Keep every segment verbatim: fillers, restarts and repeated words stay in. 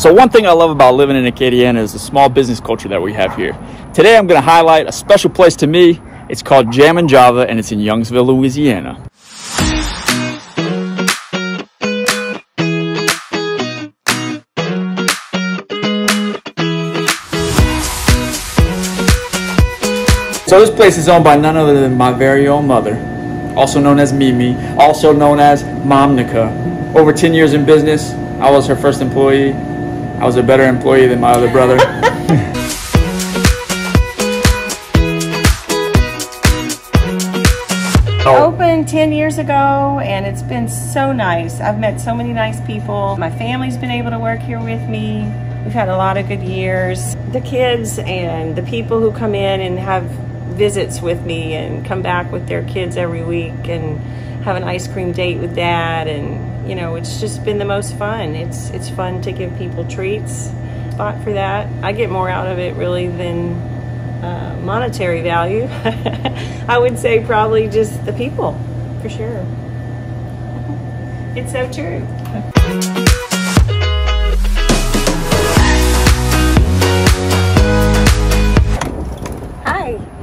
So one thing I love about living in Acadiana is the small business culture that we have here. Today I'm going to highlight a special place to me. It's called Jammin' Java and it's in Youngsville, Louisiana. So this place is owned by none other than my very own mother, also known as Mimi, also known as Momnica. Over ten years in business, I was her first employee. I was a better employee than my other brother. Oh. Opened ten years ago and it's been so nice. I've met so many nice people. My family's been able to work here with me. We've had a lot of good years. The kids and the people who come in and have visits with me and come back with their kids every week and have an ice cream date with dad, and you know, it's just been the most fun. It's it's fun to give people treats, spot for that. I get more out of it really than uh, monetary value. I would say probably just the people, for sure. It's so true.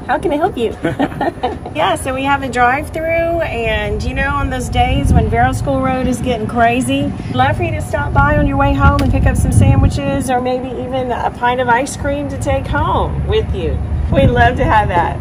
How can I help you? Yeah, so we have a drive-through, and you know, on those days when Verot School Road is getting crazy, I'd love for you to stop by on your way home and pick up some sandwiches or maybe even a pint of ice cream to take home with you. We'd love to have that.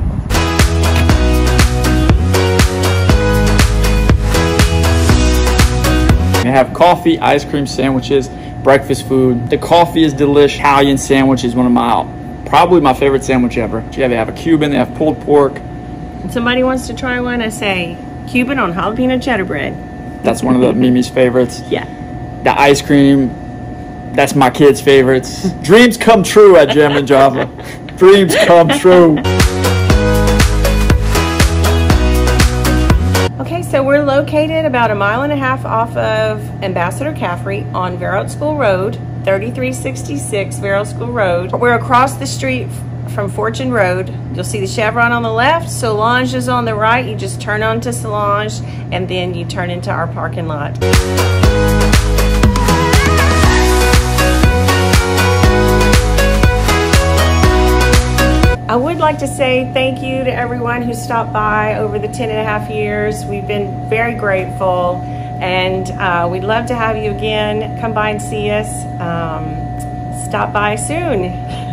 They have coffee, ice cream sandwiches, breakfast food. The coffee is delicious. Italian sandwich is one of my Probably my favorite sandwich ever. Yeah, they have a Cuban, they have pulled pork. If somebody wants to try one, I say Cuban on jalapeno cheddar bread. That's one of the Mimi's favorites. Yeah. The ice cream, that's my kids' favorites. Dreams come true at Jammin' Java. Dreams come true. Okay, so we're located about a mile and a half off of Ambassador Caffrey on Verot School Road. thirty-three sixty-six Verot School Road. We're across the street from Fortune Road. You'll see the Chevron on the left, Solange is on the right. You just turn onto Solange and then you turn into our parking lot. I would like to say thank you to everyone who stopped by over the ten and a half years. We've been very grateful. And uh, we'd love to have you again. Come by and see us. Um, stop by soon.